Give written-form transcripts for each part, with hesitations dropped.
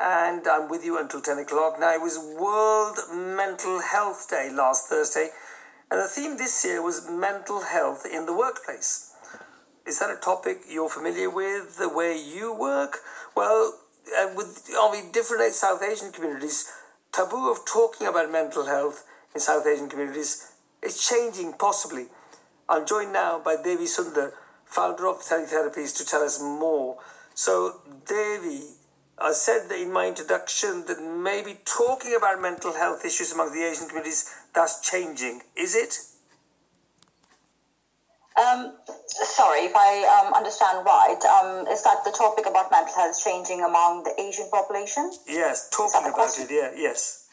And I'm with you until 10 o'clock. Now, it was World Mental Health Day last Thursday, and the theme this year was mental health in the workplace. Is that a topic you're familiar with, the way you work? Well, with different South Asian communities, taboo of talking about mental health in South Asian communities is changing, possibly. I'm joined now by Devi Sundar, founder of Teletherapies, to tell us more. So, Devi, I said that in my introduction that maybe talking about mental health issues among the Asian communities, that's changing. Is it? Sorry, if I understand right, is that the topic about mental health changing among the Asian population? Yes, talking about it, yeah, yes.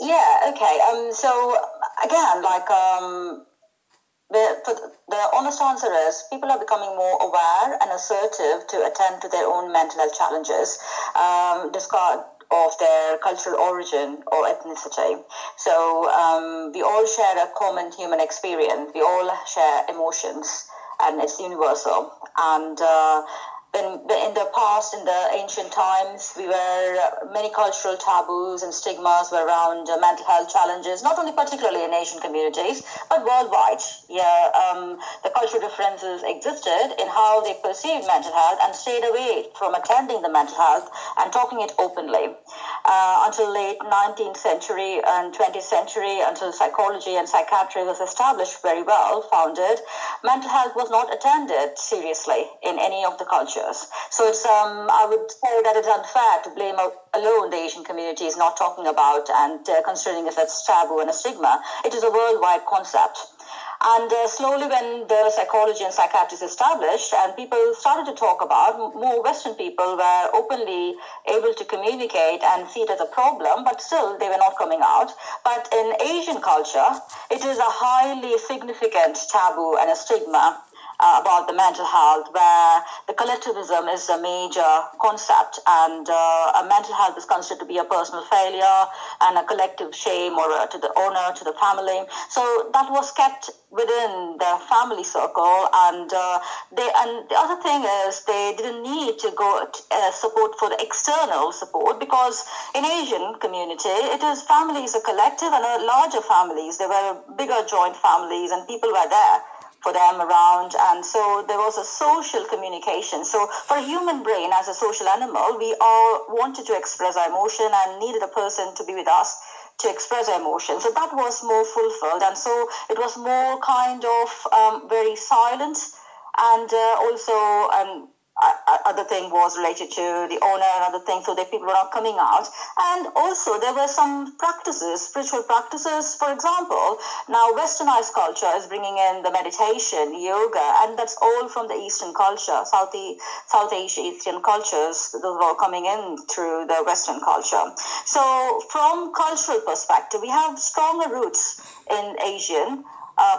Yeah, okay. So, again, The honest answer is people are becoming more aware and assertive to attend to their own mental health challenges, discard of their cultural origin or ethnicity. So we all share a common human experience. We all share emotions, and it's universal. And in the past, in the ancient times, many cultural taboos and stigmas were around mental health challenges, not only particularly in Asian communities, but worldwide. Yeah, the cultural differences existed in how they perceived mental health and stayed away from attending the mental health and talking it openly. Until late 19th century and 20th century, until psychology and psychiatry was established, very well founded, mental health was not attended seriously in any of the cultures. So it's I would say that it's unfair to blame alone the Asian community is not talking about and considering it as taboo and a stigma. It is a worldwide concept. And slowly, when the psychology and psychiatry is established and people started to talk about, more Western people were openly able to communicate and see it as a problem, but still they were not coming out. But in Asian culture, it is a highly significant taboo and a stigma about the mental health, where the collectivism is a major concept, and a mental health is considered to be a personal failure and a collective shame or to the owner, to the family. So that was kept within the family circle, and the other thing is they didn't need to go support for the external support, because in Asian community it is families, a collective and a larger families. There were bigger joint families and people were there for them around, and so there was a social communication. So for a human brain, as a social animal, we all wanted to express our emotion and needed a person to be with us to express our emotion. So that was more fulfilled, and so it was more kind of very silent, and also another thing was related to the owner, another thing, so that people were not coming out. And also there were some practices, spiritual practices. For example, now Westernized culture is bringing in the meditation, yoga, and that's all from the Eastern culture, South Asian cultures. Those were all coming in through the Western culture. So from cultural perspective, we have stronger roots in Asian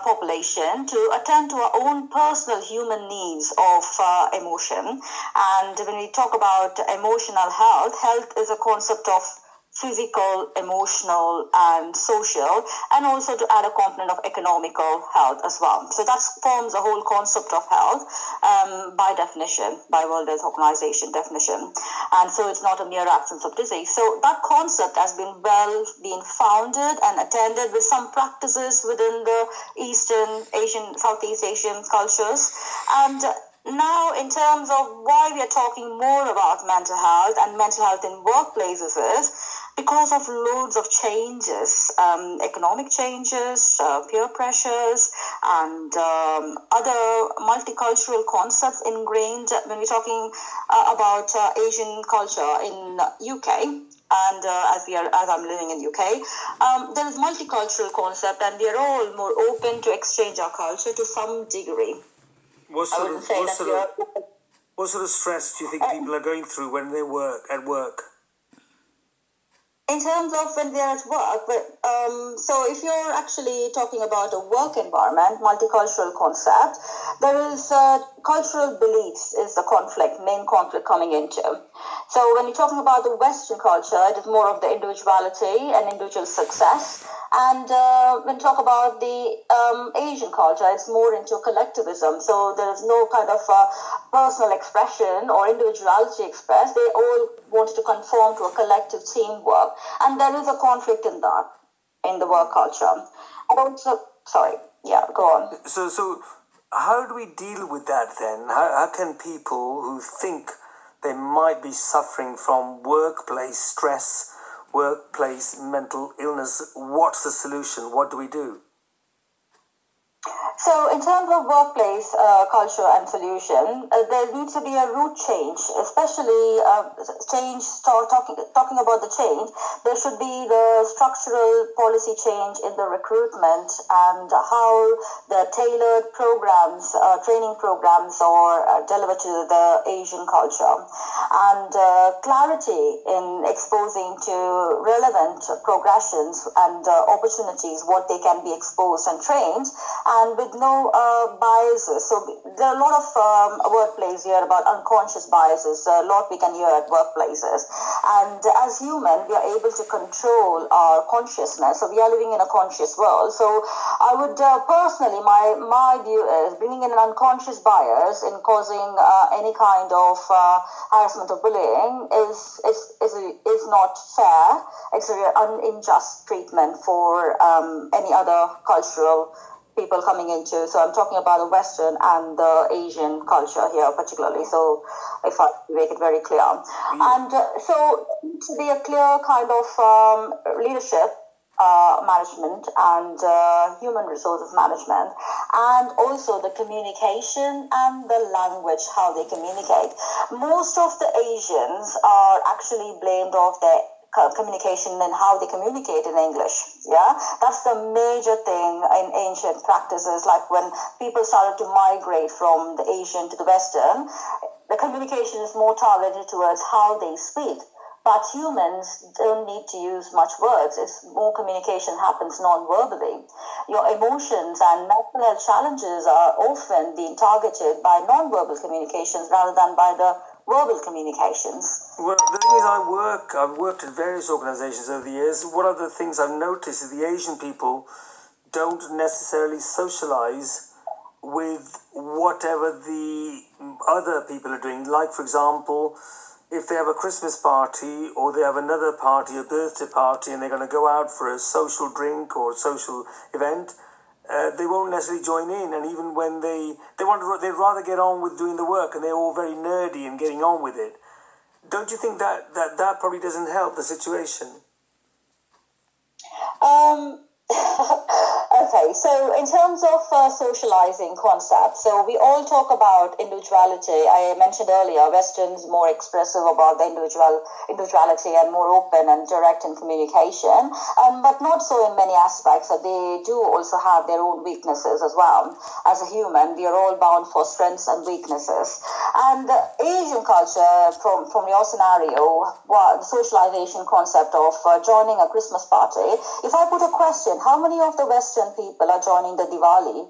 population to attend to our own personal human needs of emotion. And when we talk about emotional health is a concept of physical, emotional, and social, and also to add a component of economical health as well. So that forms the whole concept of health by definition, by World Health Organization definition. And so it's not a mere absence of disease. So that concept has been well founded and attended with some practices within the Eastern Asian, Southeast Asian cultures. And now, in terms of why we are talking more about mental health and mental health in workplaces is because of loads of changes, economic changes, peer pressures, and other multicultural concepts ingrained when we're talking about Asian culture in UK. And as I'm living in UK, there is multicultural concept, and we are all more open to exchange our culture to some degree. What sort of stress do you think people are going through when they work? In terms of when they're at work, so if you're actually talking about a work environment, multicultural concept, there is cultural beliefs is the main conflict coming into. So when you're talking about the Western culture, it is more of the individuality and individual success, And when talk about the Asian culture, it's more into collectivism. So there is no kind of personal expression or individuality expressed. They all wanted to conform to a collective teamwork. And there is a conflict in that, in the work culture. Also, go on. So how do we deal with that then? How can people who think they might be suffering from workplace stress, workplace mental illness, what's the solution? What do we do? So in terms of workplace culture and solution, there needs to be a root change, especially talking about the change. There should be the structural policy change in the recruitment and how the tailored programs, training programs are delivered to the Asian culture, and clarity in exposing to relevant progressions and opportunities, what they can be exposed and trained, and with no biases. So there are a lot of workplace here about unconscious biases, a lot we can hear at workplaces. And as human, we are able to control our consciousness. So we are living in a conscious world. So I would personally, my view is bringing in an unconscious bias in causing any kind of harassment or bullying is not fair. It's an unjust treatment for any other cultural people coming into. So I'm talking about the Western and the Asian culture here particularly, so if I make it very clear. And so to be a clear kind of leadership, management and human resources management, and also the communication and the language, how they communicate. Most of the Asians are actually blamed of their communication and how they communicate in English. That's the major thing in ancient practices, like when people started to migrate from the Asian to the Western, the communication is more targeted towards how they speak. But humans don't need to use much words. It's more communication happens non-verbally. Your emotions and mental health challenges are often being targeted by non-verbal communications rather than by the verbal communications. Well, the thing is, I've worked at various organizations over the years. One of the things I've noticed is the Asian people don't necessarily socialize with whatever the other people are doing. Like, for example, if they have a Christmas party or they have another party, a birthday party, and they're going to go out for a social drink or a social event, they won't necessarily join in, and even when they'd rather get on with doing the work, and they're all very nerdy and getting on with it. Don't you think that probably doesn't help the situation? Okay, so in terms of socializing concepts, so we all talk about individuality. I mentioned earlier, Western's more expressive about the individuality and more open and direct in communication, but not so in many aspects. So they do also have their own weaknesses as well. As a human, we are all bound for strengths and weaknesses. And Asian culture, from your scenario, the socialization concept of joining a Christmas party, if I put a question, how many of the Western people are joining the Diwali,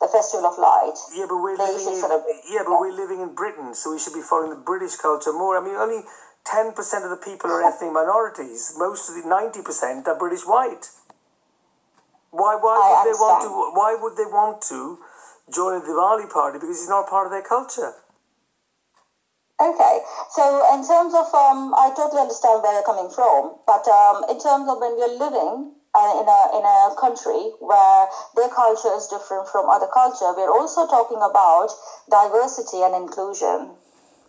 the Festival of Light? Yeah, but we're living in Britain, so we should be following the British culture more. I mean, only 10% of the people are ethnic minorities. Most of the 90% are British white. Why would they want to join a Diwali party? Because it's not part of their culture. Okay, so in terms of, I totally understand where you're coming from, but in terms of when we're living in a country where their culture is different from other culture, we're also talking about diversity and inclusion.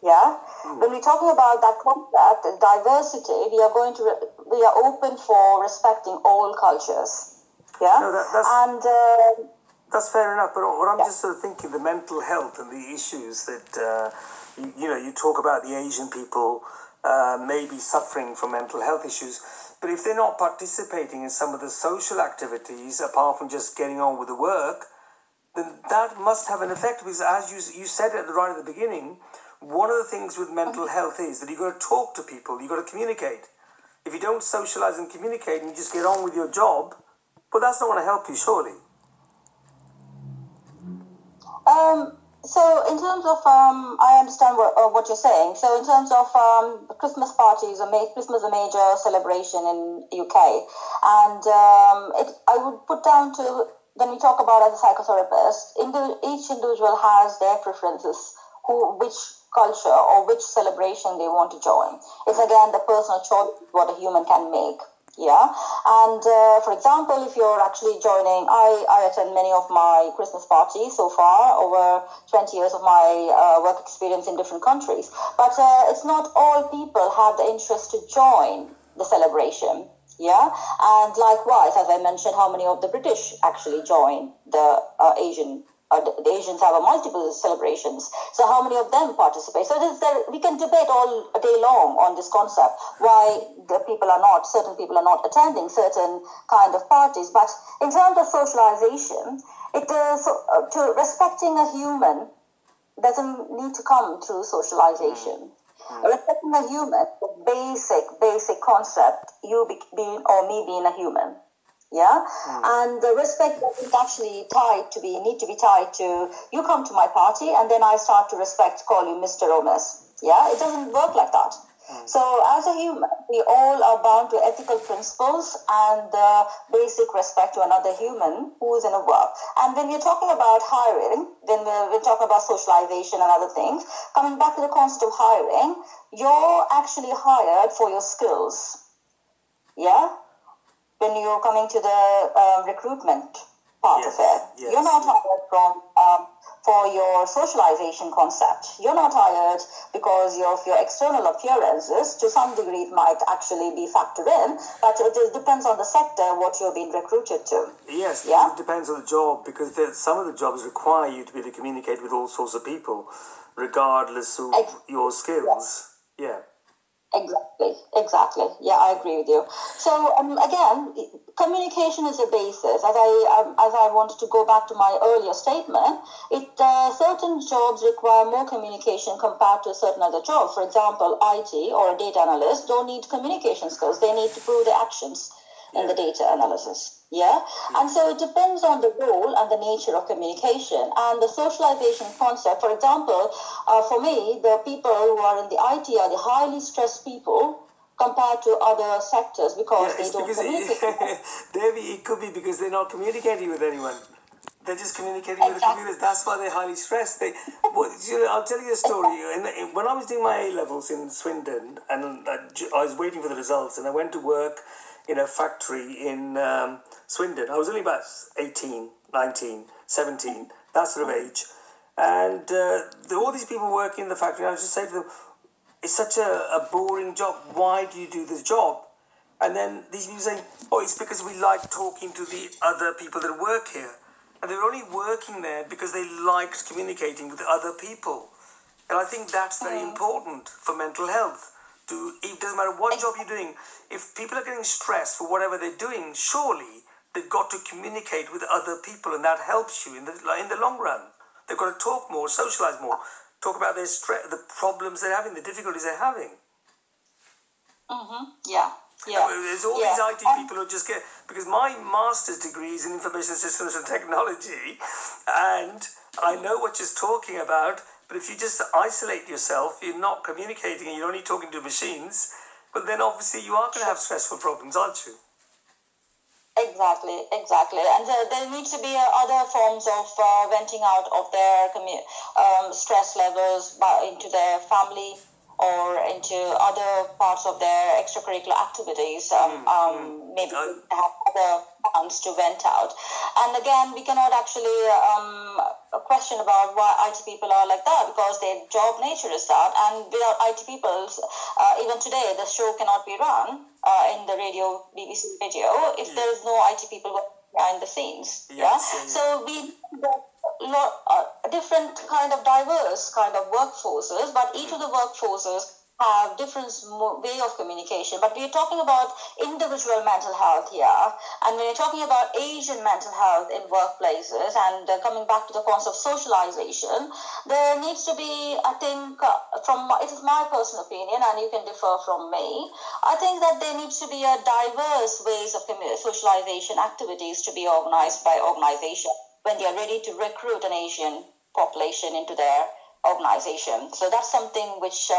When we're talking about that concept, diversity, we are open for respecting all cultures. That's fair enough, but what I'm just sort of thinking, the mental health and the issues that, you talk about the Asian people maybe suffering from mental health issues, but if they're not participating in some of the social activities, apart from just getting on with the work, then that must have an effect, because as you said right at the beginning, one of the things with mental health is that you've got to talk to people, you've got to communicate. If you don't socialise and communicate and you just get on with your job, well, that's not going to help you, surely. So in terms of, I understand what you're saying. So in terms of Christmas parties, Christmas is a major celebration in UK. And I would put down to, when we talk about as a psychotherapist, each individual has their preferences, which culture or which celebration they want to join. It's again the personal choice what a human can make. Yeah, and for example, if you're actually joining, I attend many of my Christmas parties so far, over 20 years of my work experience in different countries. But it's not all people have the interest to join the celebration. Yeah, and likewise, as I mentioned, how many of the British actually join the Asian the Asians have a multiple celebrations. So how many of them participate? So we can debate all day long on this concept, why certain people are not attending certain kind of parties. But in terms of socialization, it is to respecting a human doesn't need to come through socialization. Respecting a human, the basic concept, you being or me being a human. Yeah, and the respect is actually tied to you come to my party and then I start to call you Mr. or Miss. Yeah, it doesn't work like that. So as a human, we all are bound to ethical principles and basic respect to another human who is in a work. And when we're talking about hiring, then we're talking about socialization and other things. Coming back to the concept of hiring, you're actually hired for your skills. Yeah. When you're coming to the recruitment part of it, you're not hired for your socialization concept. You're not hired because of your external appearances. To some degree, it might actually be factored in, but it depends on the sector what you're being recruited to. Yes, yeah? It depends on the job, because some of the jobs require you to be able to communicate with all sorts of people, regardless of your skills. Yeah. Exactly. Yeah, I agree with you. So again, communication is a basis. As I wanted to go back to my earlier statement, certain jobs require more communication compared to certain other jobs. For example, IT or a data analyst don't need communication skills. They need to prove their actions in the data analysis. Yeah, and so it depends on the role and the nature of communication and the socialization concept. For example, for me, the people who are in the IT are the highly stressed people compared to other sectors because they don't communicate. Devi, it could be because they're not communicating with anyone. They're just communicating with the computers. That's why they're highly stressed. I'll tell you a story. When I was doing my A-levels in Swindon, and I was waiting for the results, and I went to work in a factory in Swindon. I was only about 18, 19, 17, that sort of age. And all these people working in the factory, I was just saying to them, it's such a boring job. Why do you do this job? And then these people saying, oh, it's because we like talking to the other people that work here. And they were only working there because they liked communicating with other people. And I think that's very important for mental health. It doesn't matter what job you're doing. If people are getting stressed for whatever they're doing, surely they've got to communicate with other people, and that helps you in the long run. They've got to talk more, socialize more, talk about their stress, the problems they're having, the difficulties they're having. There's all these IT people who just get, because my master's degree is in information systems and technology, and I know what you're talking about. But if you just isolate yourself, you're not communicating and you're only talking to machines, but then obviously you are going to have stressful problems, aren't you? Exactly. And there needs to be other forms of venting out of their stress levels into their family or into other parts of their extracurricular activities. Maybe have other funds to vent out. And again, we cannot actually question about why IT people are like that, because their job nature is that, and without IT people, even today the show cannot be run in the radio, BBC Radio, if there is no IT people behind the scenes. So we got different kind of diverse kind of workforces, but each of the workforces have different way of communication. But we're talking about individual mental health here, and when you're talking about Asian mental health in workplaces and coming back to the concept of socialization, there needs to be, I think, it is my personal opinion and you can differ from me, I think that there needs to be a diverse ways of socialization activities to be organized by organization when they are ready to recruit an Asian population into their organization. So that's something which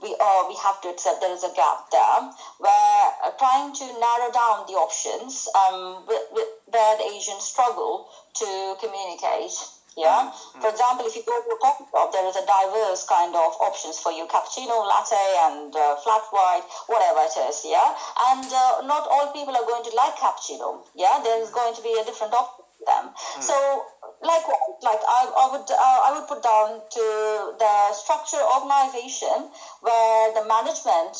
we have to accept. There is a gap there. We're trying to narrow down the options where the Asians struggle to communicate. Yeah. Mm-hmm. For example, if you go to a coffee shop, there is a diverse kind of options for you: cappuccino, latte, and flat white, whatever it is. Yeah. And not all people are going to like cappuccino. Yeah. There's going to be a different option for them. Mm-hmm. So, I would put down to the structure organization where the management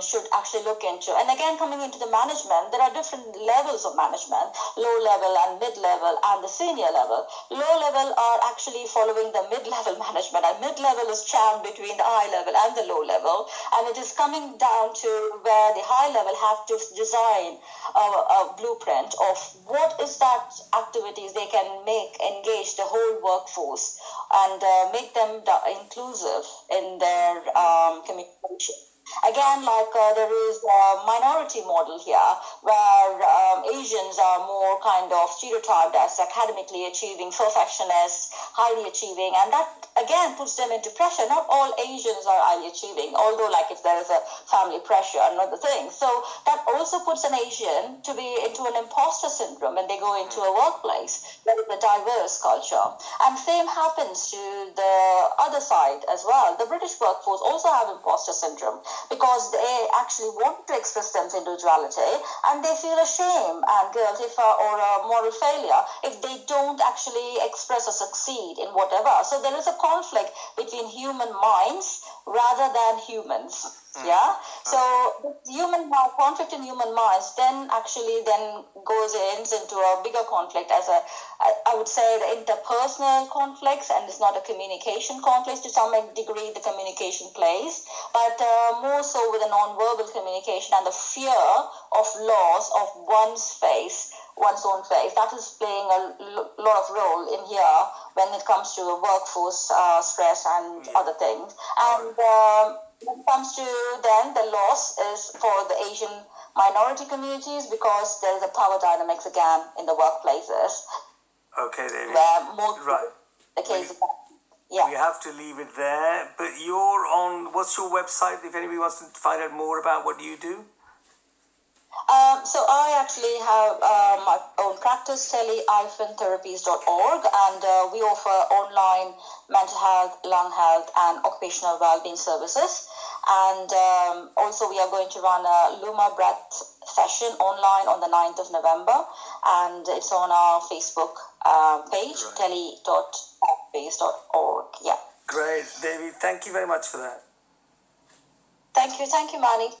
should actually look into. And again, coming into the management, there are different levels of management: low level and mid level, and the senior level. Low level are actually following the mid level management, and mid level is jammed between the high level and the low level. And it is coming down to where the high level have to design a blueprint of what is that activities they can make. Engage the whole workforce and make them inclusive in their communication. Again, there is a minority model here where Asians are more kind of stereotyped as academically achieving, perfectionists, highly achieving, and that again puts them into pressure. Not all Asians are highly achieving, although if there is a family pressure, another thing. So that also puts an Asian to be into an imposter syndrome when they go into a workplace where it's a diverse culture. And same happens to the other side as well. The British workforce also have imposter syndrome, because they actually want to express their individuality and they feel ashamed and guilt or a moral failure if they don't actually express or succeed in whatever. So there is a conflict between human minds rather than humans. Yeah. So conflict in human minds then goes into a bigger conflict as I would say the interpersonal conflicts, and it's not a communication conflict. To some degree the communication plays, but more so with the non-verbal communication and the fear of loss of one's own face, that is playing a lot of role in here when it comes to workforce stress and other things. And when it comes to then the loss is for the Asian minority communities, because there's a power dynamics again in the workplaces. Okay, Devi. We have to leave it there. But you're on. What's your website? If anybody wants to find out more about what you do. So I actually have my own practice, Teletherapies.org, and we offer online mental health, lung health, and occupational well-being services. And also we are going to run a Luma Breath session online on the 9th of November, and it's on our Facebook page, Teletherapies.org. Yeah. Great, Devi. Thank you very much for that. Thank you, Mani.